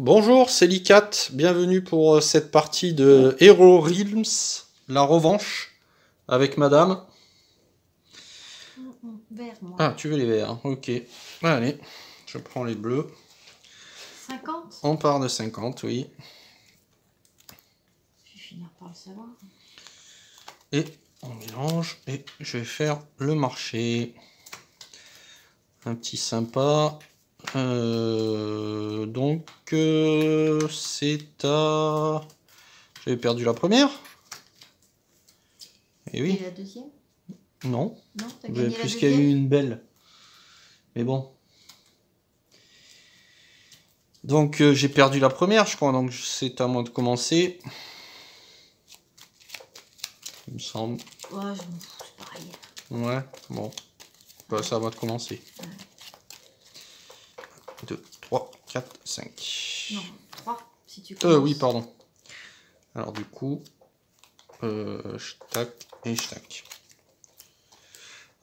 Bonjour, c'est LeeCat, bienvenue pour cette partie de Hero Realms, la revanche, avec madame. Vert, moi. Ah, tu veux les verts, hein. Ok. Allez, je prends les bleus. 50 ? On part de 50, oui. Je vais finir par le savoir. Et on mélange, et je vais faire le marché. Un petit sympa. Donc c'est à... J'avais perdu la première. Et oui. Et la deuxième ? Non. Non, t'as gagné la deuxième ? Puisqu'il y a eu une belle. Mais bon. Donc j'ai perdu la première, je crois. Donc c'est à moi de commencer. Il me semble. Ouais, je m'en fous, c'est pareil. Ouais, bon. Bah, c'est à moi de commencer. Ouais. 2, 3, 4, 5. Non, 3, si tu commences. Oui, pardon. Alors du coup, je tac et je tac.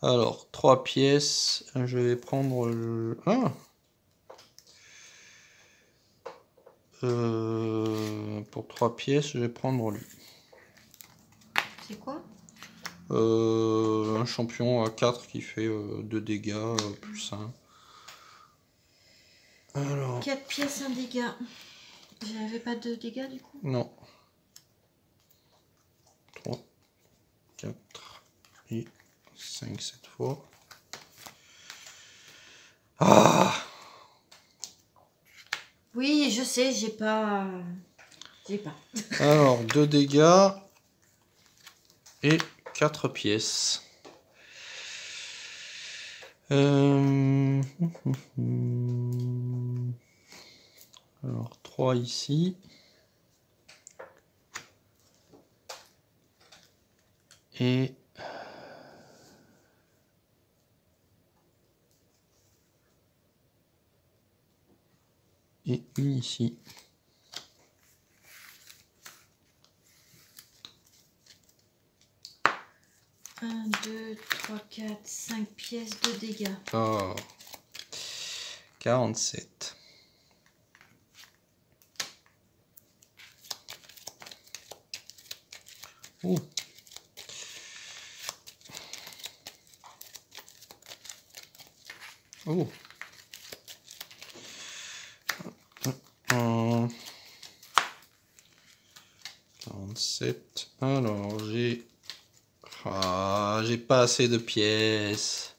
Alors, 3 pièces. Je vais prendre le... Ah. Pour 3 pièces, je vais prendre lui. C'est quoi ? Un champion à 4 qui fait 2 dégâts, plus 1. Alors... 4 pièces, 1 dégât. J'avais pas de dégâts du coup ? Non. 3, 4 et 5 cette fois. Ah ! Oui, je sais, j'ai pas... J'ai pas. Alors, 2 dégâts et 4 pièces. Alors 3 ici et 1 ici. Un, 2, 3, 4, 5 pièces de dégâts. Oh. 47. Oh. Oh. Hum. 47. Alors j'ai... Ah, j'ai pas assez de pièces.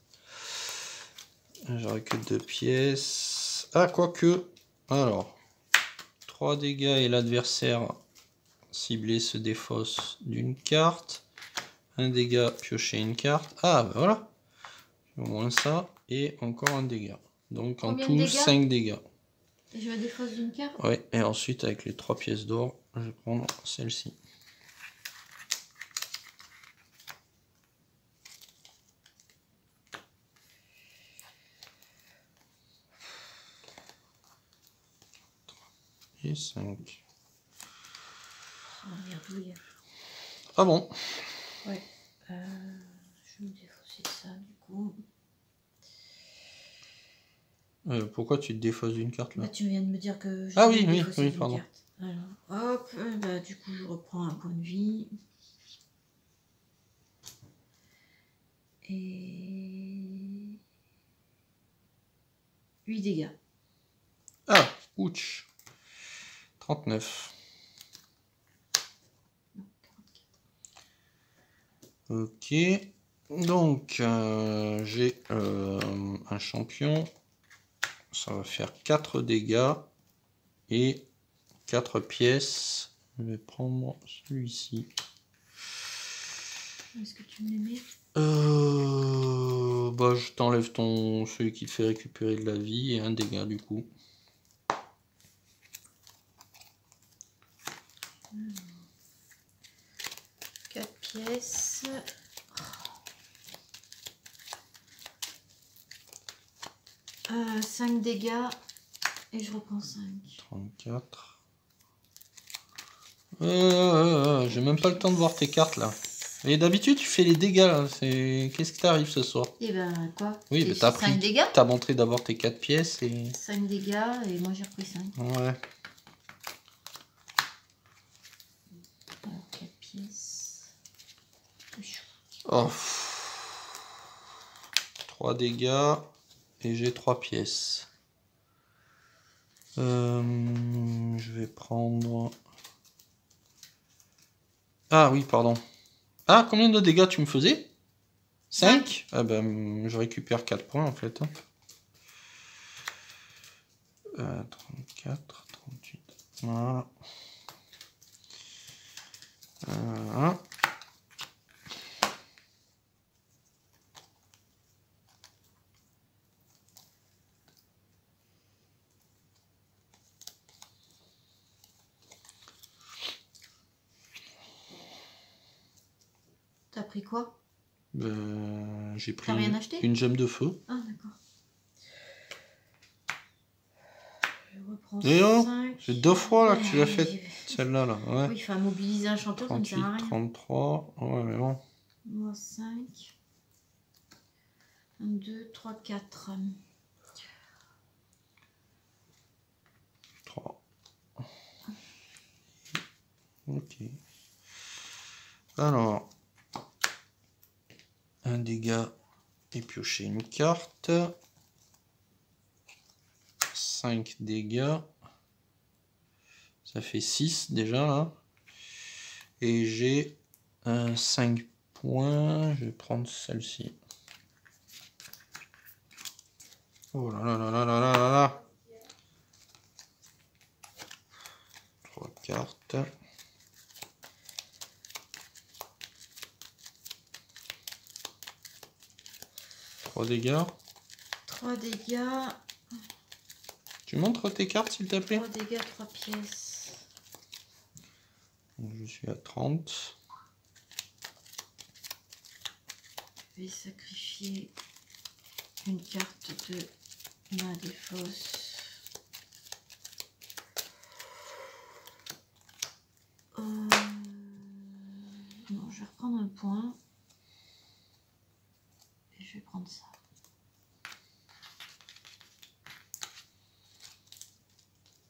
J'aurais que 2 pièces. Ah, quoique. Alors, 3 dégâts et l'adversaire ciblé se défausse d'une carte. 1 dégât, piocher une carte. Ah, ben voilà. Au moins ça. Et encore un dégât. Donc en tout, 5 dégâts. Et je me défausse d'une carte ? Oui, et ensuite, avec les 3 pièces d'or, je vais prendre celle-ci. Et 5. Ah bon? Ouais. Je vais me défausser ça du coup. Pourquoi tu te défausses d'une carte là? Bah, tu viens de me dire que... Ah oui, oui, oui, pardon. Alors, hop, bah, du coup je reprends un point de vie. Et... 8 dégâts. Ah, ouch. 39. Ok, donc j'ai un champion, ça va faire 4 dégâts et 4 pièces. Je vais prendre celui-ci. Est-ce que tu me les mets ? Bah, je t'enlève ton celui qui te fait récupérer de la vie et un dégât du coup. Pièces. Oh. 5 dégâts et je reprends 5. 34. J'ai même pas le temps de voir tes cartes là. Et d'habitude tu fais les dégâts là. Qu'est-ce qui t'arrive ce soir? Et ben quoi? Oui, mais t'as pris 5 dégâts. T'as montré d'abord tes 4 pièces et... 5 dégâts et moi j'ai repris 5. Ouais. Oh. 3 dégâts et j'ai 3 pièces. Je vais prendre... Ah oui, pardon. Ah, combien de dégâts tu me faisais? 5? Ah ben, je récupère 4 points en fait. 34, 38, voilà. T'as pris quoi? J'ai pris une gemme de feu. Ah d'accord. Et oh, c'est 2 fois là que tu l'as fait, celle-là. Là. Ouais. Oui, il faut mobiliser un chanteur, 38, ça ne sert à rien. 33, ouais, mais bon. Moins 5, 1, 2, 3, 4. 3. Ok. Alors, un dégât et piocher une carte. 5 dégâts, ça fait 6 déjà là, et j'ai 5 points, je vais prendre celle-ci. Oh là là là là là là là, 3 cartes. Trois dégâts. Tu montres tes cartes s'il te plaît. 3 dégâts, 3 pièces. Donc, je suis à 30. Je vais sacrifier une carte de main des fosses. Non, je vais reprendre un point. Et je vais prendre ça.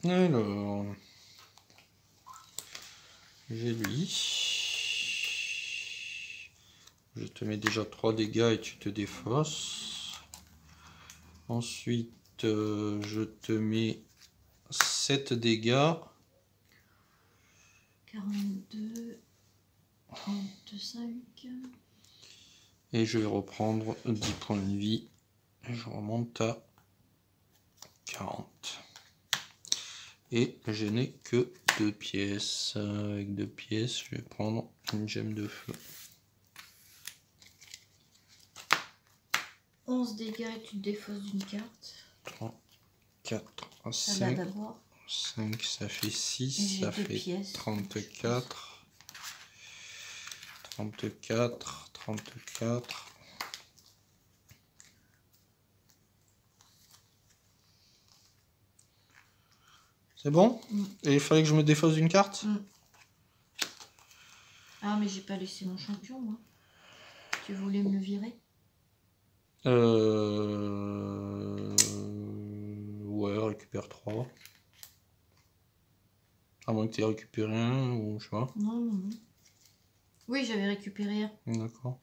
Alors, j'ai lui. Je te mets déjà 3 dégâts et tu te défausses. Ensuite, je te mets 7 dégâts. 42, 35. Et je vais reprendre 10 points de vie. Et je remonte à 40. Et je n'ai que 2 pièces. Avec 2 pièces, je vais prendre une gemme de feu. 11 dégâts et tu te défausses d'une carte. 3, 4, 5. 5, ça fait 6. Ça fait pièces, 34. 34, 34. C'est bon? Mm. Et il fallait que je me défausse d'une carte? Mm. Ah, mais j'ai pas laissé mon champion, moi. Tu voulais me le virer? Ouais, récupère 3. À moins que tu aies récupéré un, ou je sais pas. Non, non, non. Oui, j'avais récupéré un. D'accord.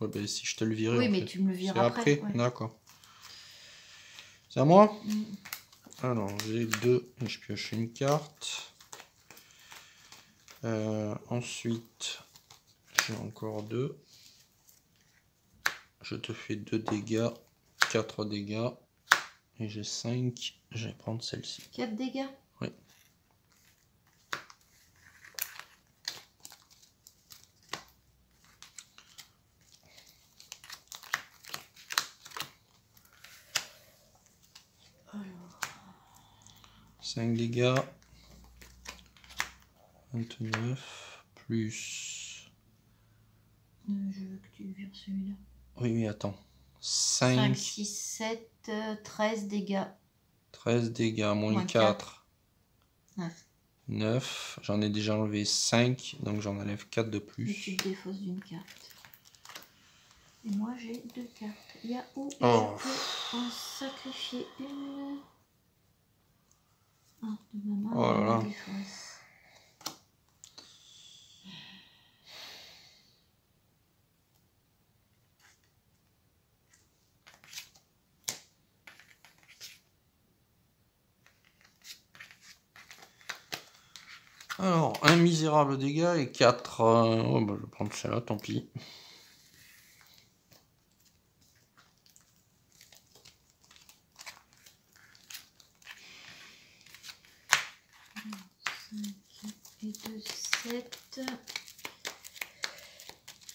Ouais, ben si je te le virais. Oui, mais tu me le vireras après. Ouais. D'accord. C'est à moi? Mm. Alors, j'ai 2, je pioche une carte. Ensuite, j'ai encore 2. Je te fais 2 dégâts, 4 dégâts. Et j'ai 5, je vais prendre celle-ci. 4 dégâts? Oui. Dégâts, 29 plus. Je veux que tu vires celui-là. Oui, mais attends. 5, 6, 7, 13 dégâts. 13 dégâts, moins 4. 9. 9. J'en ai déjà enlevé 5, donc j'en enlève 4 de plus. Et tu te défausses d'une carte. Et moi j'ai 2 cartes. Il y a où et oh. Je peux en sacrifier une. Ah, de ma main, oh là là. Alors, un misérable dégât et 4. Oh, bah, je vais prendre celle-là, tant pis.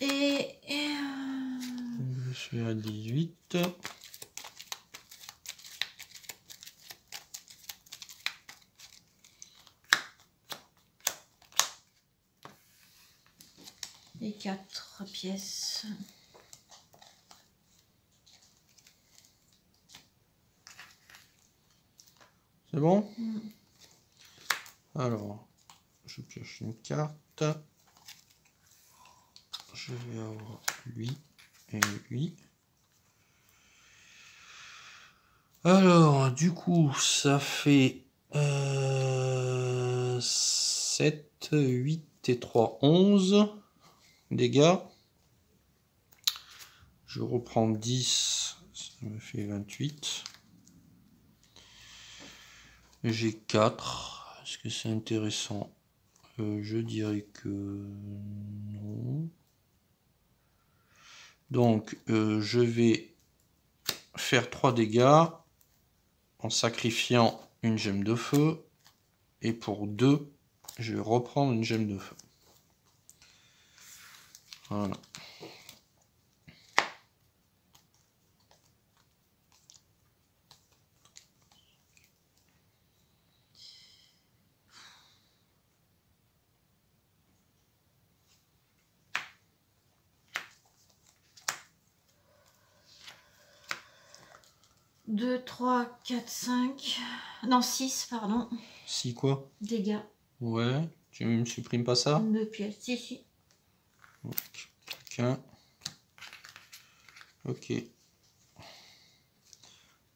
Et je suis à 18. Et 4 pièces. C'est bon? Mmh. Alors, je pioche une carte. Je vais avoir lui et lui. Alors, du coup, ça fait 7, 8 et 3, 11 dégâts. Je reprends 10, ça me fait 28. J'ai 4. Est-ce que c'est intéressant? Je dirais que non. Donc, je vais faire 3 dégâts en sacrifiant une gemme de feu. Et pour 2, je vais reprendre une gemme de feu. Voilà. Deux, 3, 4, 5... Non, 6, pardon. 6 quoi? Dégâts. Ouais, tu ne me supprimes pas ça? 2 pièces, si, si. Donc, un. Ok.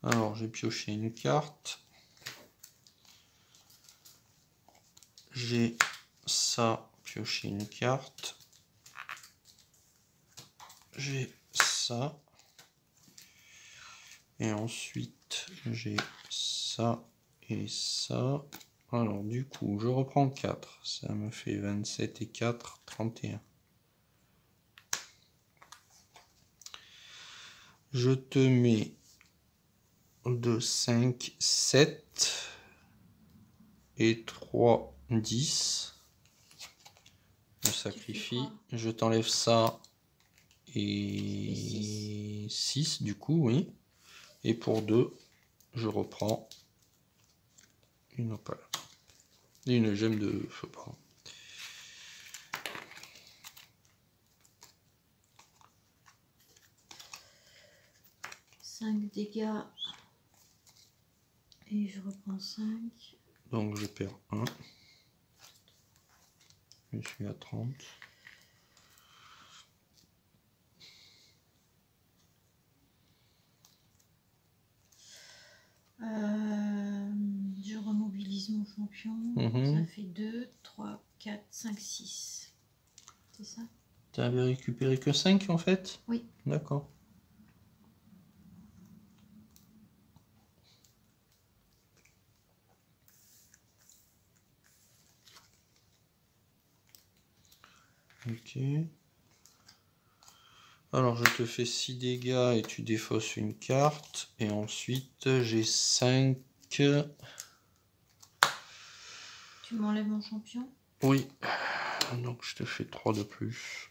Alors, j'ai pioché une carte. J'ai ça, pioché une carte. J'ai ça. Et ensuite, j'ai ça et ça. Alors, du coup, je reprends 4. Ça me fait 27 et 4, 31. Je te mets 2, 5, 7 et 3, 10. Je sacrifie. Je t'enlève ça et 6 du coup, oui. Et pour 2, je reprends une opale. Une gemme de feu. Je 5 dégâts. Et je reprends 5. Donc je perds 1. Je suis à 30. Je remobilise mon champion, ça fait 2, 3, 4, 5, 6, c'est ça? Tu avais récupéré que 5 en fait? Oui. D'accord. Ok. Alors, je te fais 6 dégâts et tu défausses une carte. Et ensuite, j'ai 5... Tu m'enlèves mon champion? Oui. Donc, je te fais 3 de plus.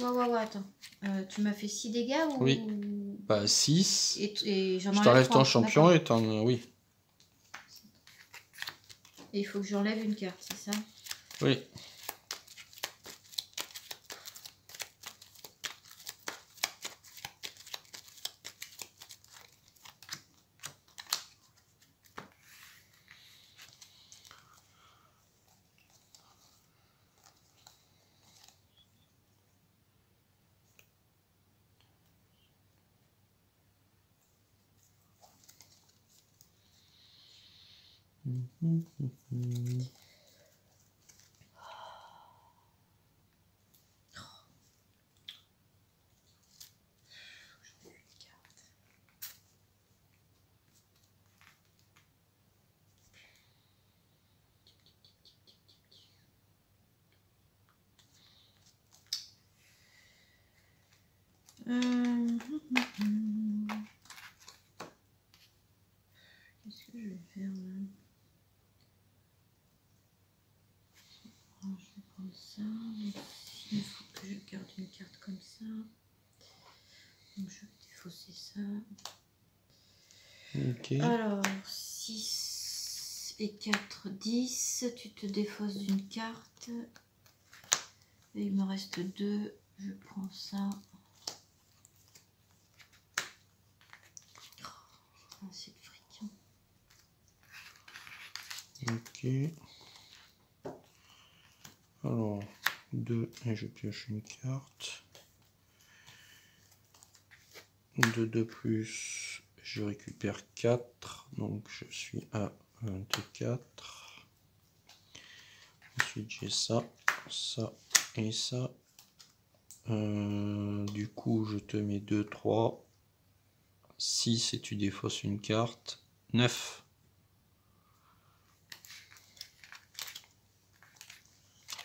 Ouais, attends. Tu m'as fait 6 dégâts ou... Oui. Bah, 6. Et j'en enlève 3. Je t'enlève ton champion et t'en... Oui. Et il faut que j'enlève une carte, c'est ça? Oui. Qu'est-ce que je vais faire là? Je vais prendre ça. Il faut que je garde une carte comme ça. Donc je vais défausser ça. Okay. Alors, 6 et 4, 10. Tu te défausses d'une carte. Et il me reste 2. Je prends ça. Oh, c'est le fric. Ok. Alors, 2 et je pioche une carte. 2 plus. Je récupère 4, donc je suis à 24. Ensuite j'ai ça, ça et ça. Du coup je te mets 2, 3, 6 et tu défausses une carte, 9.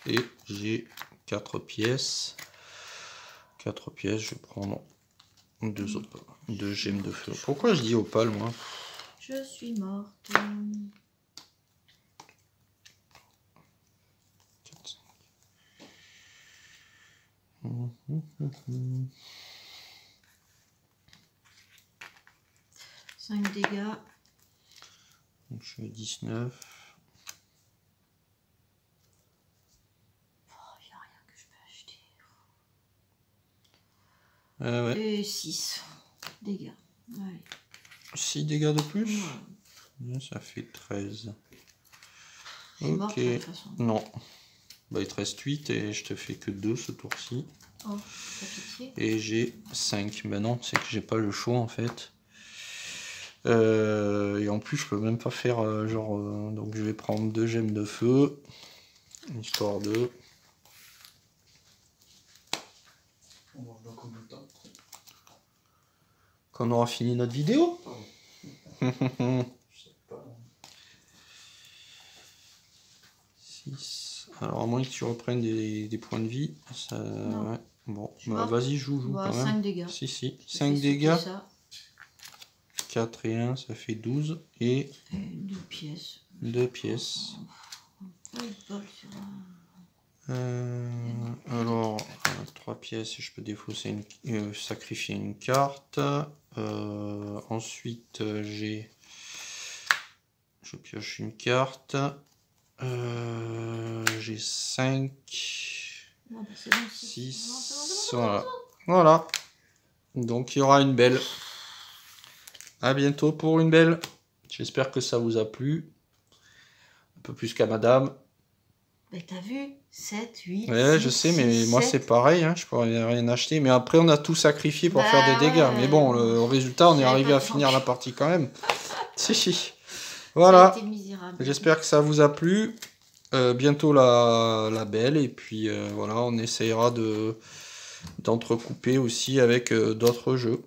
Et j'ai 4 pièces. 4 pièces, je vais prendre 2 opales, 2 gemmes de feu. Pourquoi je dis opale, moi? Je suis morte. 4, 5. Mmh. 5 dégâts. Donc je suis à 19. Ouais. Et 6 dégâts. Allez. 6 dégâts de plus, ouais. Ça fait 13. Ok. Mort, de toute façon. Non. Bah, il te reste 8 et je te fais que 2 ce tour-ci. Oh, et j'ai 5. Bah non, c'est que j'ai pas le choix en fait. Et en plus, je peux même pas faire genre. Donc je vais prendre 2 gemmes de feu. Histoire de. Quand on aura fini notre vidéo. Je sais pas. 6. Alors à moins que tu reprennes des points de vie. Ça... Ouais. Bon, bah, vas-y, joue bah, quand 5 même. Dégâts. Si, si. 5 dégâts. 4 et 1, ça fait 12. Et 2 pièces. 2 pièces. Alors 3 pièces, je peux défausser sacrifier une carte. Ensuite je pioche une carte. J'ai 5, 6, voilà. Donc il y aura une belle. À bientôt pour une belle. J'espère que ça vous a plu. Un peu plus qu'à madame. Mais t'as vu, 7, 8, ouais, 6, je sais, mais 6, moi c'est pareil, hein, je pourrais rien acheter. Mais après, on a tout sacrifié pour faire des dégâts. Ouais. Mais bon, le résultat, on est arrivé à finir la partie quand même. Si. Voilà. J'espère que ça vous a plu. Bientôt la belle. Et puis, voilà, on essayera d'entrecouper aussi avec d'autres jeux.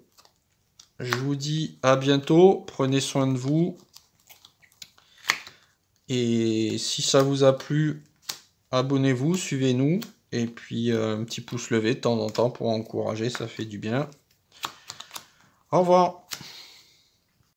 Je vous dis à bientôt. Prenez soin de vous. Et si ça vous a plu, abonnez-vous, suivez-nous. Et puis, un petit pouce levé de temps en temps pour encourager, ça fait du bien. Au revoir.